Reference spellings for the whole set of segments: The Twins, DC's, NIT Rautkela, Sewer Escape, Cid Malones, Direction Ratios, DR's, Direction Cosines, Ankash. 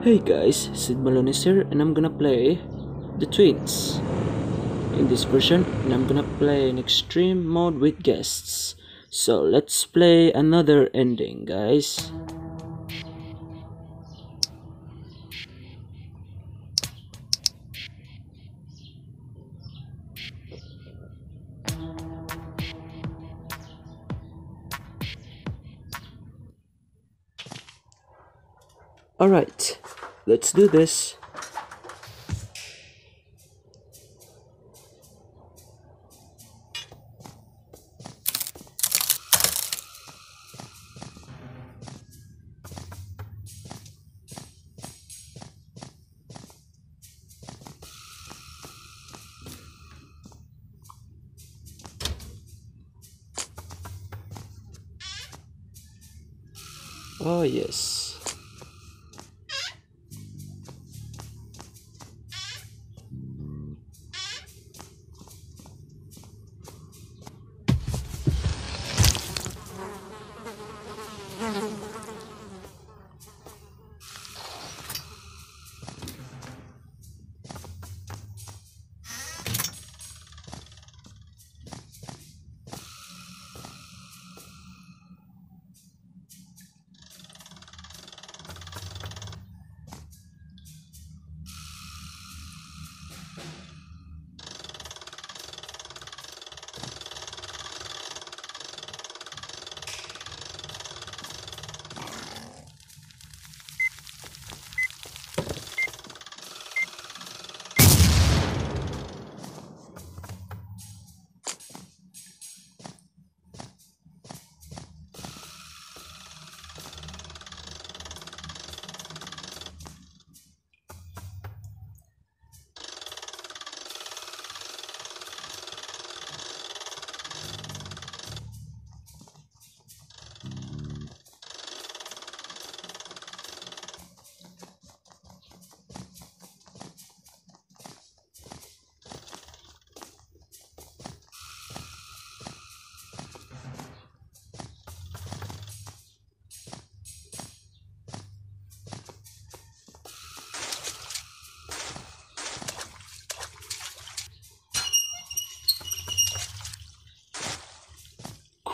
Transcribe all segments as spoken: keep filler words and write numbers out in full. Hey guys, Cid Malones here, and I'm gonna play The Twins in this version, and I'm gonna play in extreme mode with guests. So let's play another ending, guys. Alright, let's do this. Oh, yes.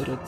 Good.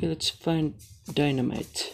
Let's find dynamite.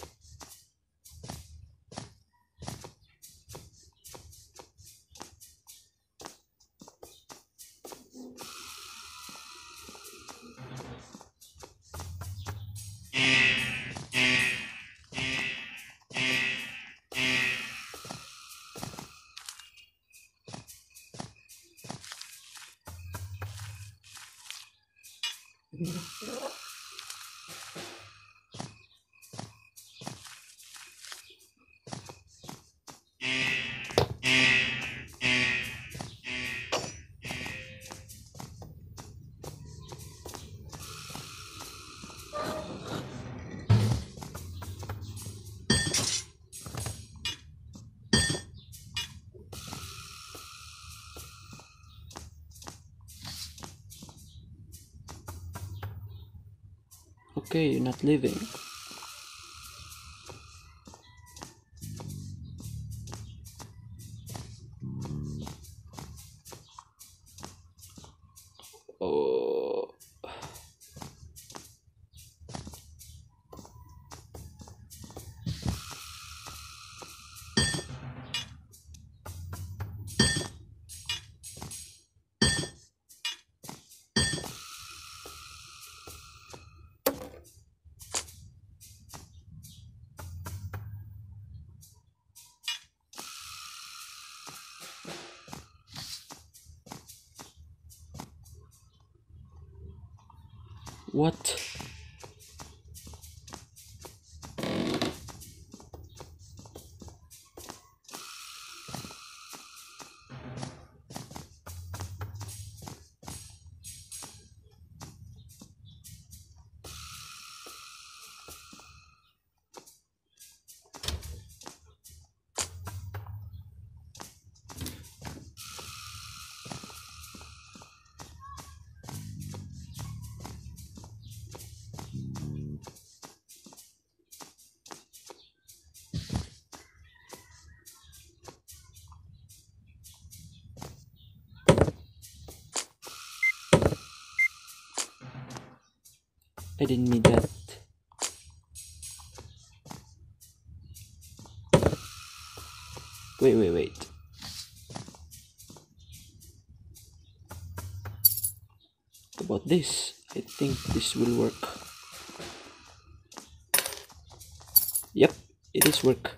Okay, you're not leaving. Oh. What? I didn't need that. Wait, wait, wait. How about this? I think this will work. Yep, it is work.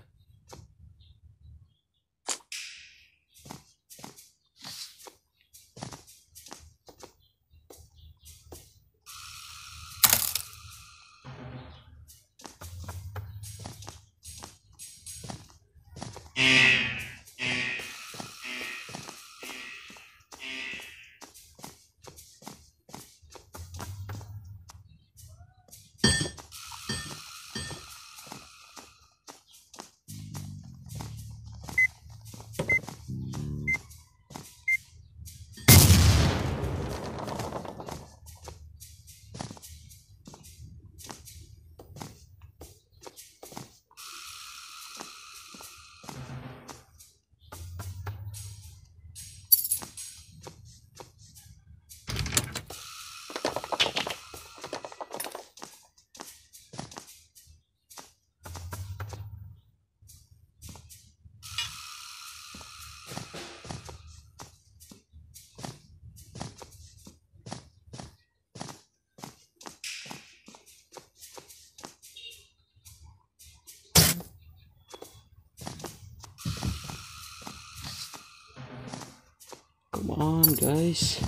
Come on, guys.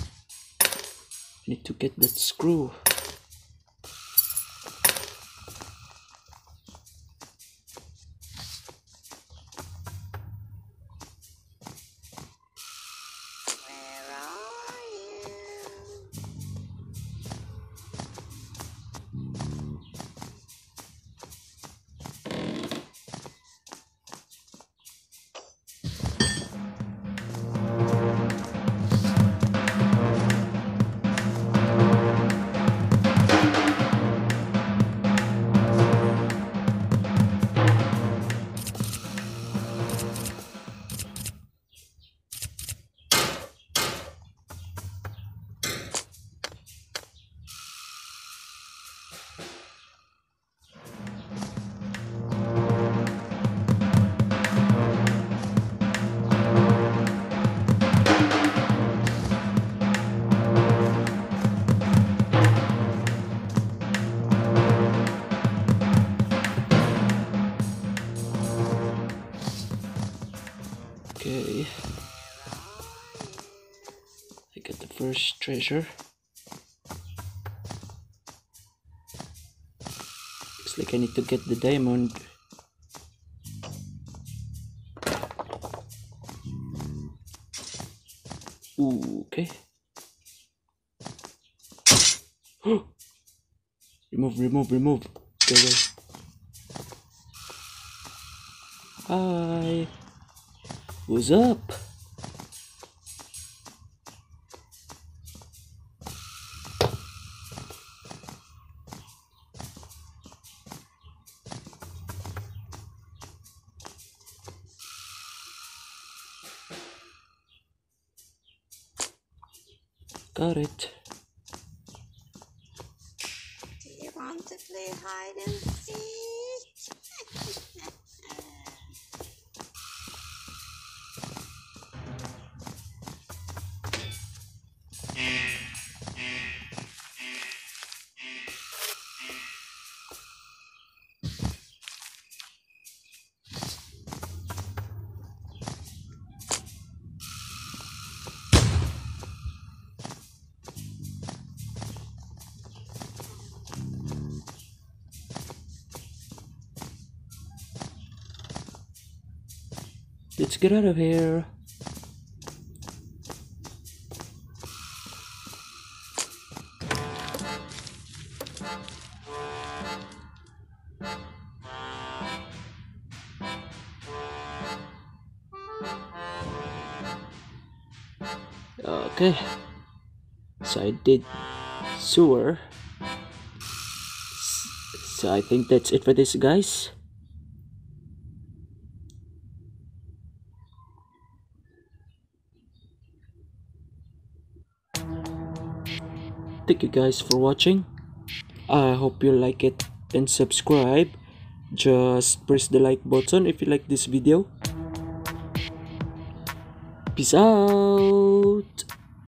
I need to get that screw. Okay, I got the first treasure. Looks like I need to get the diamond. Ooh, okay. remove, remove, remove. Go away. Hi. What's up? Got it. Do you want to play hide and seek? Let's get out of here. Okay, so I did sewer, so I think that's it for this, guys. Thank you guys for watching. I hope you like it and subscribe. Just press the like button if you like this video. Peace out.